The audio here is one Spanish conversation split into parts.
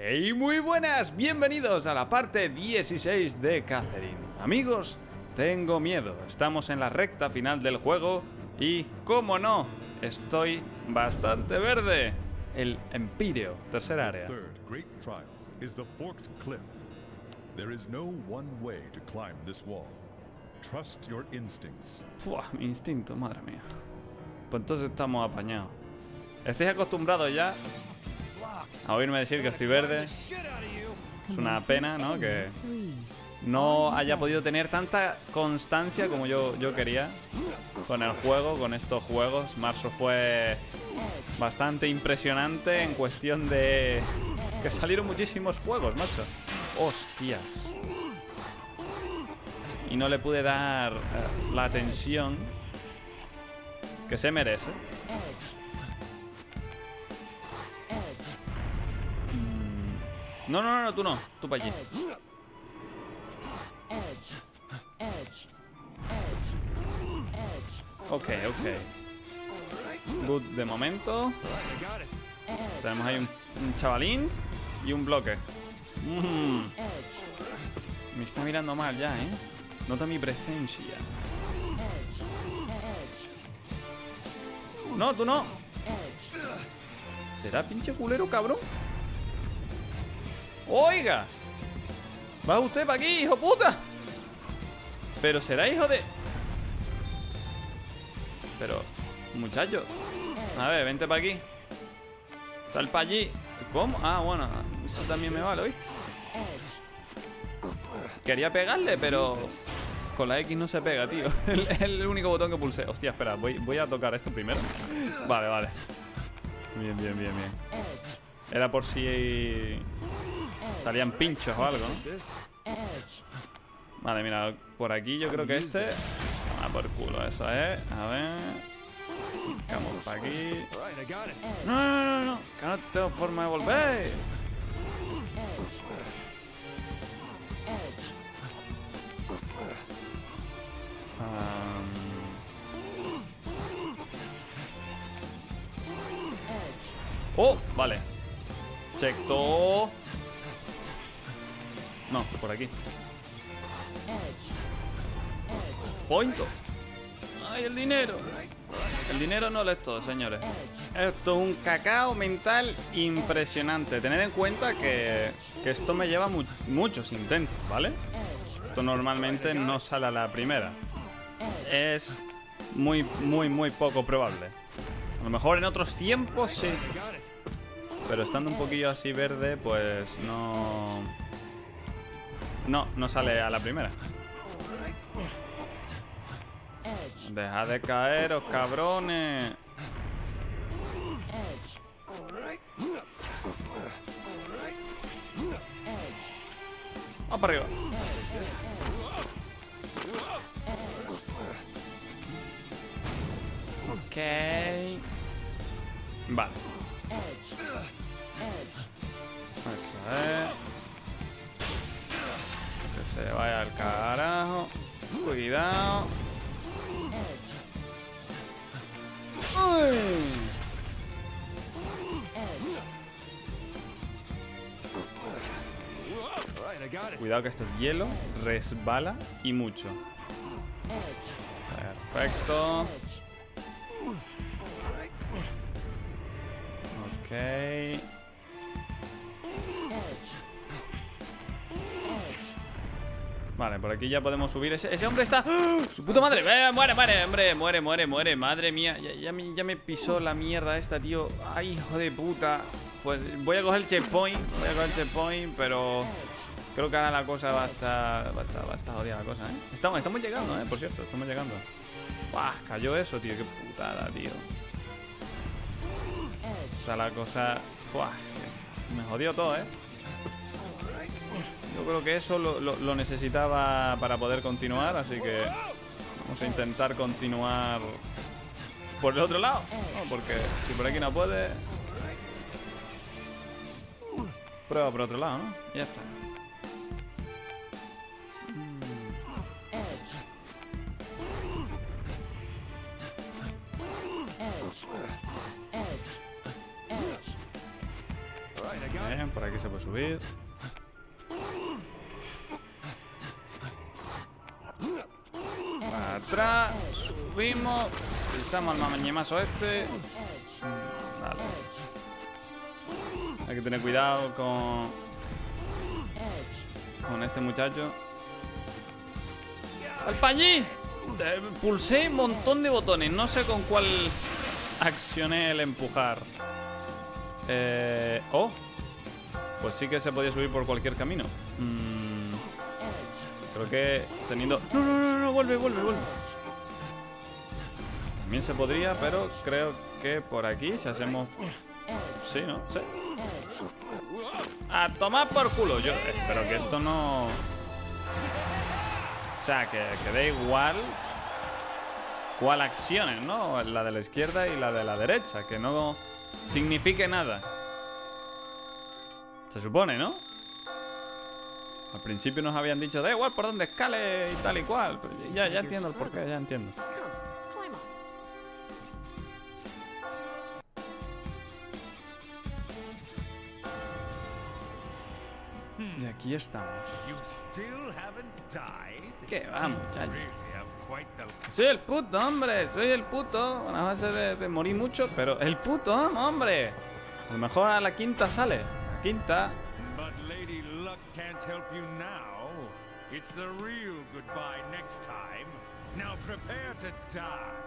Hey, muy buenas, bienvenidos a la parte 16 de Catherine. Amigos, tengo miedo, estamos en la recta final del juego y, cómo no, estoy bastante verde. El Empíreo, tercer área. Fua, mi instinto, madre mía. Pues entonces estamos apañados. ¿Estáis acostumbrados ya a oírme decir que estoy verde? Es una pena, ¿no? Que no haya podido tener tanta constancia como yo quería con el juego, con estos juegos. Marzo fue bastante impresionante en cuestión de que salieron muchísimos juegos, macho. Hostias. Y no le pude dar la atención que se merece. No, no, no, tú no. Tú para allí. Ok, ok. Good de momento. Tenemos ahí un chavalín y un bloque. Me está mirando mal ya, ¿eh? Nota mi presencia. No, tú no. ¿Será pinche culero, cabrón? ¡Oiga! ¿Va usted para aquí, hijo puta? Pero será hijo de... Pero, muchacho. A ver, vente para aquí. Sal para allí. ¿Cómo? Ah, bueno, eso también me vale, ¿viste? Quería pegarle, pero... con la X no se pega, tío. Es el único botón que pulsé. Hostia, espera, voy a tocar esto primero. Vale, vale. Bien, bien, bien, bien. Era por si... salían pinchos o algo, ¿no? Vale, mira, por aquí yo creo que este... ah, por culo, eso es. A ver... vamos para aquí... ¡No, no, no, no! ¡Que no tengo forma de volver! ¡Oh! Vale. Check todo. No, por aquí. Pointo. Ay, el dinero. El dinero no lo es todo, señores. Esto es un cacao mental impresionante. Tened en cuenta que esto me lleva muchos intentos, ¿vale? Esto normalmente no sale a la primera. Es muy, muy, muy poco probable. A lo mejor en otros tiempos sí. Pero estando un poquillo así verde, pues no... No sale a la primera. Deja de caeros, cabrones. Vamos para arriba. Ok. Vale. Eso es. Que se vaya al carajo. Cuidado. ¡Uy! Cuidado que esto es hielo, resbala y mucho. Perfecto. Ok. Vale, por aquí ya podemos subir. Ese hombre está... ¡Oh! ¡Su puta madre! ¡Muere, muere, hombre! ¡Muere, muere, muere! ¡Madre mía! Ya me pisó la mierda esta, tío. ¡Ay, hijo de puta! Pues voy a coger el checkpoint. Voy a coger el checkpoint, pero... creo que ahora la cosa va a estar jodida la cosa, ¿eh? Estamos llegando, ¿eh? Por cierto, estamos llegando. ¡Buah! Cayó eso, tío. ¡Qué putada, tío! Está la cosa... ¡Buah! Me jodió todo, ¿eh? Yo creo que eso lo necesitaba para poder continuar, así que vamos a intentar continuar por el otro lado, ¿no? Porque si por aquí no puede, prueba por otro lado, ¿no? Y ya está. Bien, por aquí aquí se puede subir. Atrás, subimos, pisamos al mamañemazo este. Vale. Hay que tener cuidado con este muchacho. ¡Sal para allí! Pulsé un montón de botones, no sé con cuál accioné el empujar. Oh, pues sí que se podía subir por cualquier camino. Creo que teniendo... No, no, no, no, vuelve, vuelve, vuelve. También se podría, pero creo que por aquí si hacemos... Sí, ¿no? Sí. A tomar por culo. Yo espero que esto no... O sea, que da igual cuál acciones, ¿no? La de la izquierda y la de la derecha, que no signifique nada. Se supone, ¿no? Al principio nos habían dicho, da igual por dónde escale y tal y cual. Pero ya entiendo el porqué, ya entiendo. Y aquí estamos. ¿Qué va, muchacho? Soy el puto, hombre. Soy el puto. Bueno, a base de morir mucho, pero el puto, hombre. A lo mejor a la quinta sale. La quinta.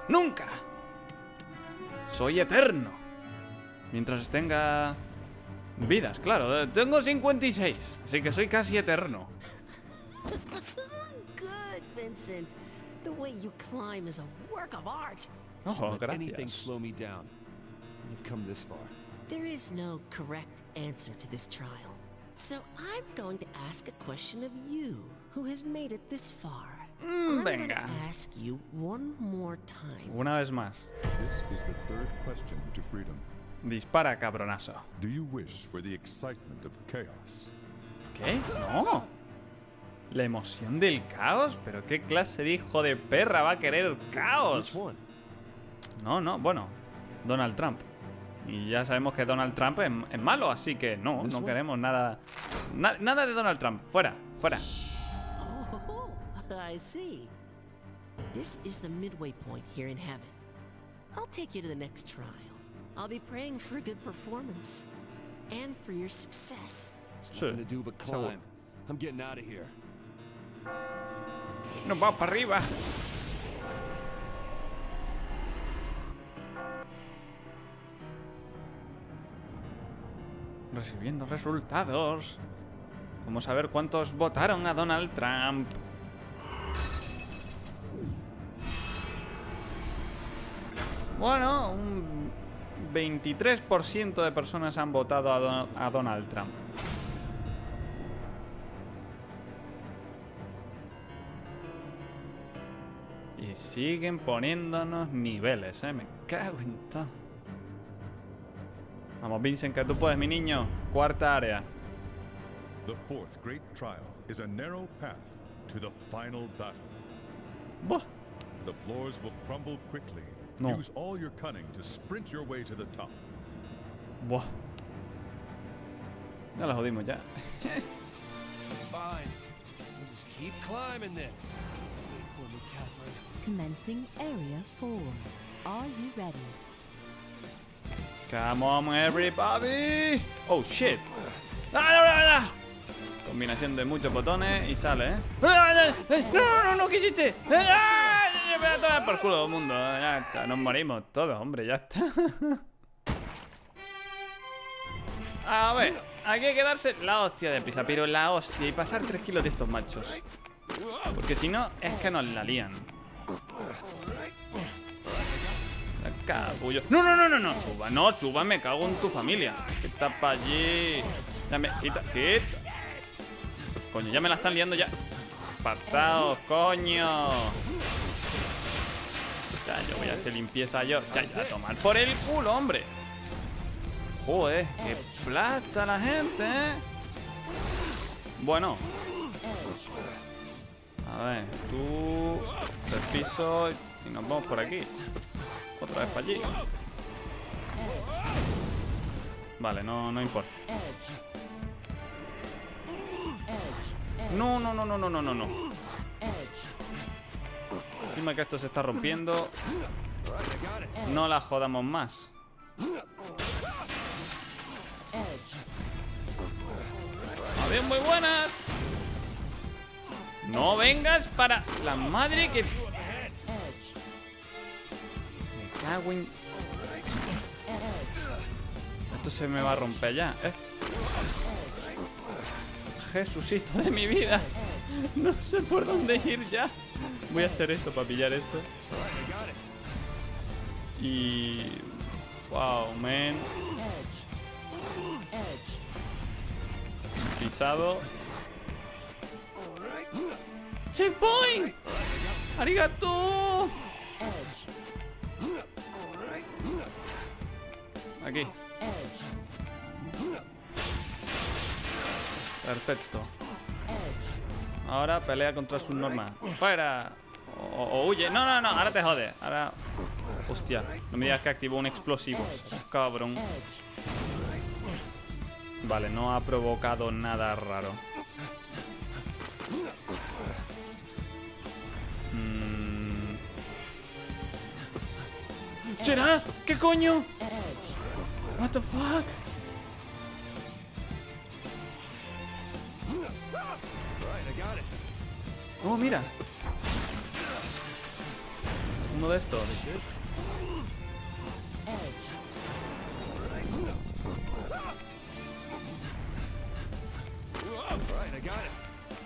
Nunca. Soy eterno. Mientras tenga... vidas, claro. Tengo 56, así que soy casi eterno. Oh, gracias. Venga. Una vez más. Dispara, cabronazo. Do you wish for the excitement of chaos? ¿Qué? No. ¿La emoción del caos? ¿Pero qué clase de hijo de perra va a querer caos? No, no, bueno, Donald Trump. Y ya sabemos que Donald Trump es malo, así que no, no queremos nada. Nada de Donald Trump. Fuera, fuera. Oh, I see. This is the midway point here in heaven. I'll take you to the next trial. I'll be praying for a good performance and for your success. I'm getting out of here. No va para arriba. Recibiendo resultados. Vamos a ver cuántos votaron a Donald Trump. Bueno, un 23% de personas han votado a Donald Trump. Y siguen poniéndonos niveles, me cago en todo. Vamos, Vincent, que tú puedes, mi niño. Cuarta área. Buah. No. Use all your cunning to sprint your way to the top. Buah. Ya la jodimos ya. Fine. We'll just keep climbing then. Wait for me, Catherine. Commencing area 4. Are you ready? Come on, everybody. Oh shit. Combinación de muchos botones y sale, No, no, no, ¿qué hiciste? Por culo del mundo, ya está, nos morimos todos, hombre, ya está. A ver, aquí hay que darse la hostia de prisa, pero la hostia y pasar 3 kilos de estos machos. Porque si no, es que nos la lían. Capullo. No, no, no, no, no, suba, no, suba, me cago en tu familia. Que está para allí. Ya me quita, quita. Coño, ya me la están liando ya. Patados, coño. Ya, yo voy a hacer limpieza yo. Ya, tomar por el culo, hombre. Joder, qué plata la gente, ¿eh? Bueno. A ver, tú... el piso y nos vamos por aquí. Otra vez para allí. Vale, no importa. No. Encima que esto se está rompiendo. No la jodamos más. A ver, muy buenas. No vengas para la madre que... Me cago en... Esto se me va a romper ya. Esto. Jesucito de mi vida. No sé por dónde ir ya. Voy a hacer esto para pillar esto. Y... Wow, man. Pisado. Checkpoint. Arigato. Aquí. Perfecto. Ahora pelea contra sus normas. ¡Fuera! O huye. No. Ahora te jode. Ahora... Hostia. No me digas que activó un explosivo. Cabrón. Vale, no ha provocado nada raro. ¿Será? ¿Qué coño? What the fuck? Oh, mira. Uno de estos.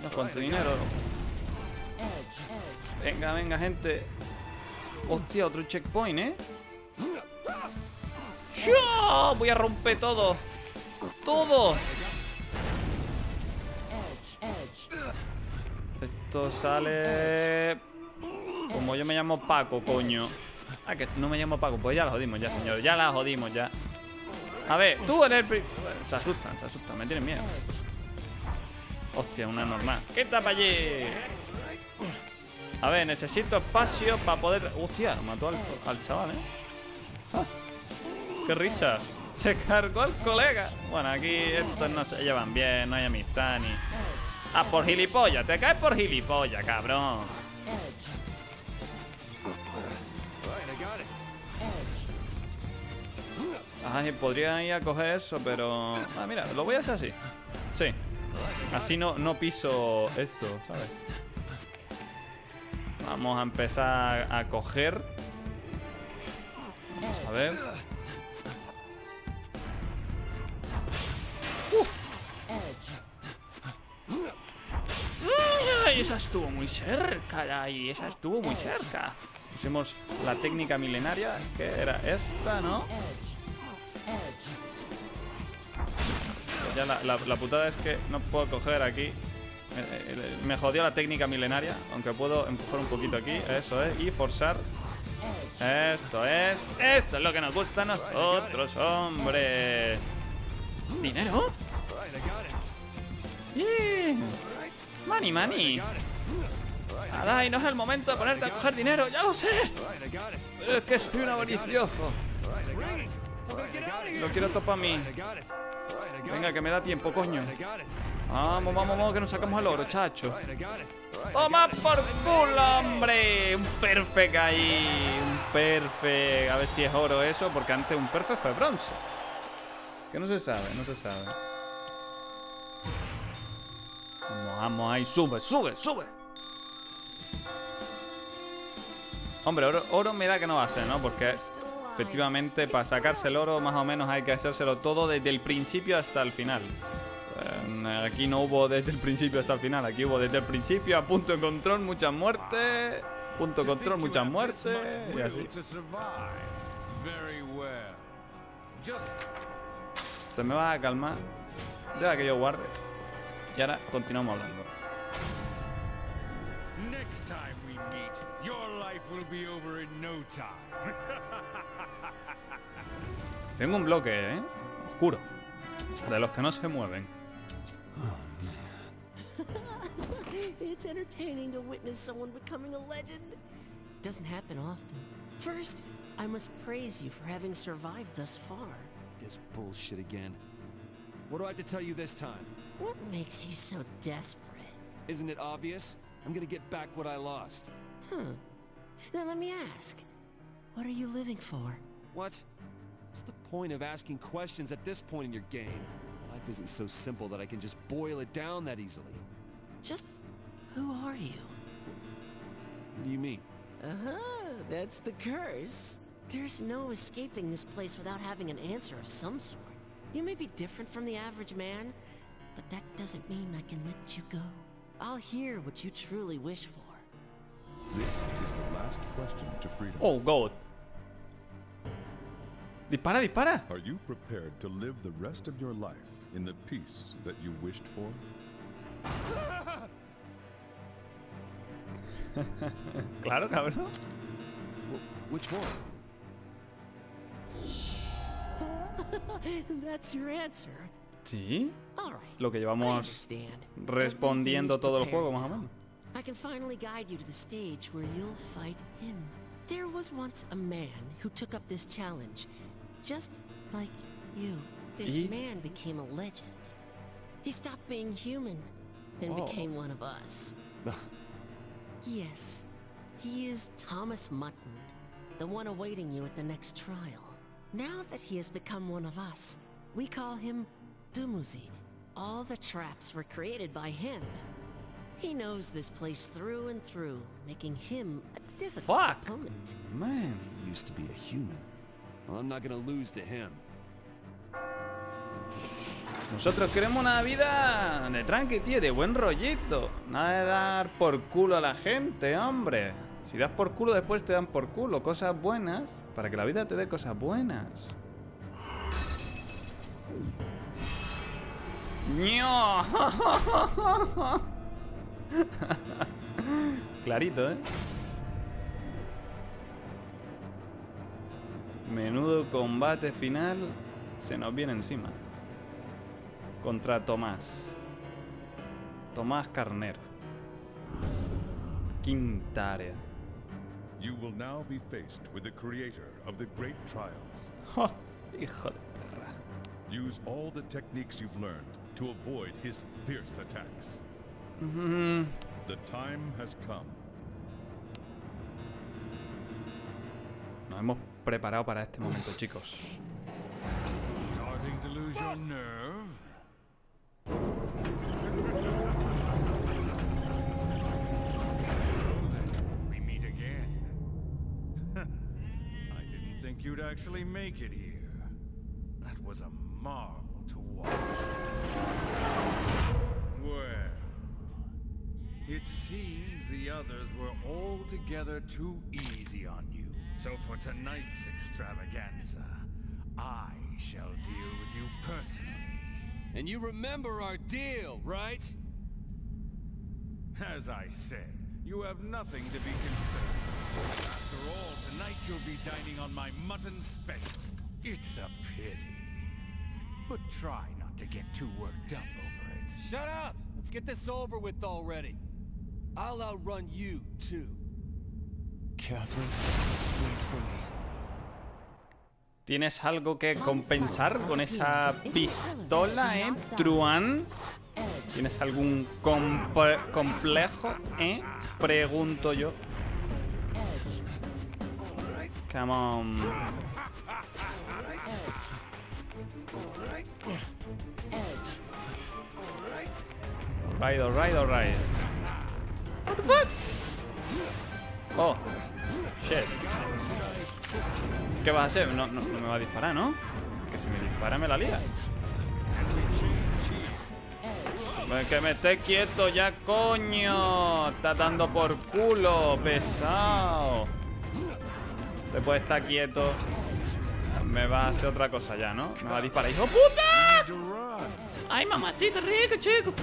No, cuánto dinero. Venga, gente. Hostia, otro checkpoint, ¿eh? ¡Yo! Voy a romper todo. Todo. Esto sale... Como yo me llamo Paco, coño. Ah, que no me llamo Paco. Pues ya la jodimos ya, señor. Ya la jodimos ya. A ver, tú eres el... Se asustan. Me tienen miedo. Hostia, una normal. ¿Qué tapa allí? A ver, necesito espacio para poder... Hostia, mató al chaval, ¿eh? ¡Ja! ¡Qué risa! Se cargó al colega. Bueno, aquí estos no se llevan bien. No hay amistad ni... Ah, por gilipollas, te caes por gilipollas, cabrón. Ay, podría ir a coger eso, pero... Ah, mira, lo voy a hacer así. Sí. Así no piso esto, ¿sabes? Vamos a empezar a coger. Vamos a ver. Esa estuvo muy cerca, Dai. Esa estuvo muy cerca. Usemos la técnica milenaria, que era esta, ¿no? Pues ya la putada es que no puedo coger aquí. Me jodió la técnica milenaria, aunque puedo empujar un poquito aquí. Eso es, y forzar. Esto es lo que nos gusta a nosotros, hombre. ¿Dinero? Yeah. Mani. Adai, no es el momento de ponerte a coger dinero, ya lo sé. Pero es que soy un avaricioso. Lo quiero todo para mí. Venga, que me da tiempo, coño. Vamos, que nos sacamos el oro, chacho. ¡Toma por culo, hombre! Un perfect ahí. Un perfect. A ver si es oro eso, porque antes un perfect fue bronce. Que no se sabe. Vamos ahí, sube. Hombre, oro me da que no va a ser, ¿no? Porque efectivamente para sacarse el oro más o menos hay que hacérselo todo desde el principio hasta el final. Aquí no hubo desde el principio hasta el final, aquí hubo desde el principio a punto control, muchas muertes. Punto control, muchas muertes. Y así. Se me va a calmar. Deja que yo guarde. Y ahora continuamos hablando. Next time we meet, your life will be over in no time. Tengo un bloque, ¿eh? Oscuro. De los que no se mueven. It's entertaining to witness someone becoming a legend. Doesn't happen often. First, I must praise you for having survived thus far. This bullshit again. What do I have to tell you this time? What makes you so desperate? Isn't it obvious? I'm gonna get back what I lost. Huh. Then let me ask, what are you living for? What? What's the point of asking questions at this point in your game? Life isn't so simple that I can just boil it down that easily. Just who are you? What do you mean? That's the curse. There's no escaping this place without having an answer of some sort. You may be different from the average man, but that doesn't mean I can let you go. I'll hear what you truly wish for. This is the last question to freedom. Oh God. Dispara, dispara. Are you prepared to live the rest of your life in the peace that you wished for? Claro, cabrón. Which one? That's your answer. Sí. Lo que llevamos respondiendo todo el juego, más o menos. I can finally guide you to the stage where you'll fight him. There was once a man who took up this challenge, just like you. This man became a legend. He stopped being human, then became one of us. Yes, he is Thomas Mutton, the one awaiting you at the next trial. Now that he has become one of us, we call him Dumuzid. All the traps were created by him. He knows this place through and through, making him a difficult opponent. Man, he used to be a human. Well, I'm not gonna lose to him. Nosotros queremos una vida de tranqui, tío, de buen rollito. Nada de dar por culo a la gente, hombre. Si das por culo, después te dan por culo. Cosas buenas, para que la vida te dé cosas buenas. ¡Ño! Clarito, ¿eh? Menudo combate final se nos viene encima. Contra Tomás Carnero. Quinta área. You will now be faced with the creator of the great trials. Oh, hijo de perra. Use all the techniques you've learned to avoid his fierce attacks. The time has come. Nos hemos preparado para este momento, chicos. Starting to lose your nerve. So then, we meet again. I didn't think you'd actually make it here. That was a marvel to watch. Well, it seems the others were altogether too easy on you. So for tonight's extravaganza, I shall deal with you personally. And you remember our deal, right? As I said, you have nothing to be concerned. After all, tonight you'll be dining on my mutton special. It's a pity. But try not to get too worked up over it. Shut up! Let's get this over with already. I'll outrun you, too. Catherine, wait for me. ¿Tienes algo que compensar con esa pistola, eh? Truan. ¿Tienes algún complejo, eh? Pregunto yo. Come on. Alright, alright, alright. What the fuck? Oh, shit. ¿Qué vas a hacer? No me va a disparar, ¿no? Que si me dispara me la lía. Que me esté quieto ya, coño. Estás dando por culo, pesado. Te puedes estar quieto. Me va a hacer otra cosa ya, ¿no? Me va a disparar, hijo puta. Ay, mamacita rica, chico.